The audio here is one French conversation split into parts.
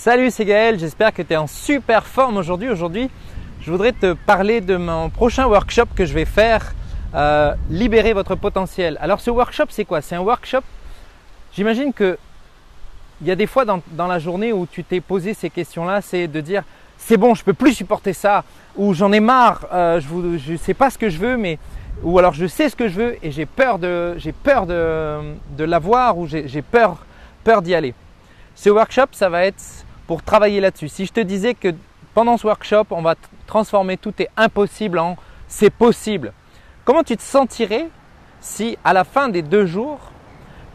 Salut, c'est Gaël, j'espère que tu es en super forme aujourd'hui. Aujourd'hui, je voudrais te parler de mon prochain workshop que je vais faire, libérer votre potentiel. Alors ce workshop, c'est quoi? C'est un workshop, j'imagine qu'il y a des fois dans la journée où tu t'es posé ces questions-là, c'est de dire « c'est bon, je ne peux plus supporter ça » ou « j'en ai marre, je ne sais pas ce que je veux » mais ou alors « je sais ce que je veux et j'ai peur de l'avoir » ou « j'ai peur d'y aller ». Ce workshop, ça va être pour travailler là-dessus. Si je te disais que pendant ce workshop, on va transformer tout est impossible en c'est possible, comment tu te sentirais si à la fin des 2 jours,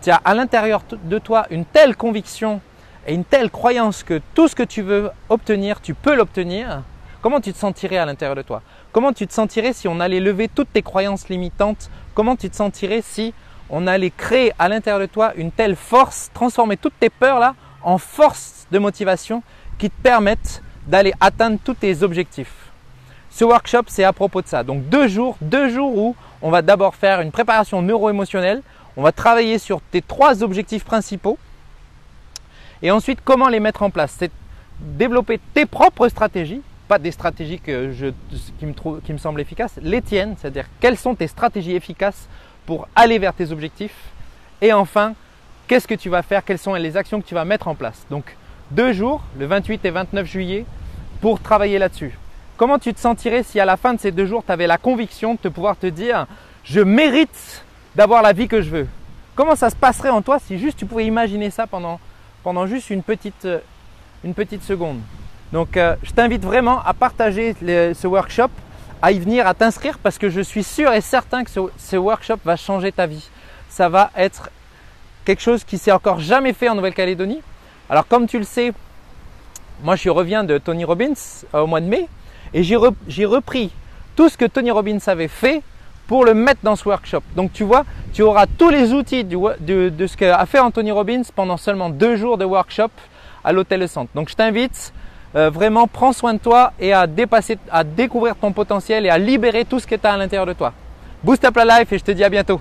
tu as à l'intérieur de toi une telle conviction et une telle croyance que tout ce que tu veux obtenir, tu peux l'obtenir? Comment tu te sentirais à l'intérieur de toi? Comment tu te sentirais si on allait lever toutes tes croyances limitantes? Comment tu te sentirais si on allait créer à l'intérieur de toi une telle force, transformer toutes tes peurs là en force de motivation qui te permettent d'aller atteindre tous tes objectifs? Ce workshop, c'est à propos de ça. Donc 2 jours où on va d'abord faire une préparation neuro-émotionnelle, on va travailler sur tes 3 objectifs principaux et ensuite comment les mettre en place. C'est développer tes propres stratégies, pas des stratégies qui me semblent efficaces, les tiennes, c'est-à-dire quelles sont tes stratégies efficaces pour aller vers tes objectifs et enfin qu'est-ce que tu vas faire, quelles sont les actions que tu vas mettre en place. Donc 2 jours, le 28 et 29 juillet pour travailler là-dessus. Comment tu te sentirais si à la fin de ces 2 jours, tu avais la conviction de pouvoir te dire « je mérite d'avoir la vie que je veux ». Comment ça se passerait en toi si juste tu pouvais imaginer ça pendant juste une petite seconde? Donc je t'invite vraiment à partager ce workshop, à y venir, à t'inscrire parce que je suis sûr et certain que ce workshop va changer ta vie. Ça va être quelque chose qui s'est encore jamais fait en Nouvelle-Calédonie. Alors comme tu le sais, moi je reviens de Tony Robbins au mois de mai et j'ai repris tout ce que Tony Robbins avait fait pour le mettre dans ce workshop. Donc tu vois, tu auras tous les outils de ce qu'a fait Tony Robbins pendant seulement 2 jours de workshop à l'Hôtel Le Centre. Donc je t'invite vraiment, prends soin de toi et à découvrir ton potentiel et à libérer tout ce que tu as à l'intérieur de toi. Boost Up La Life et je te dis à bientôt.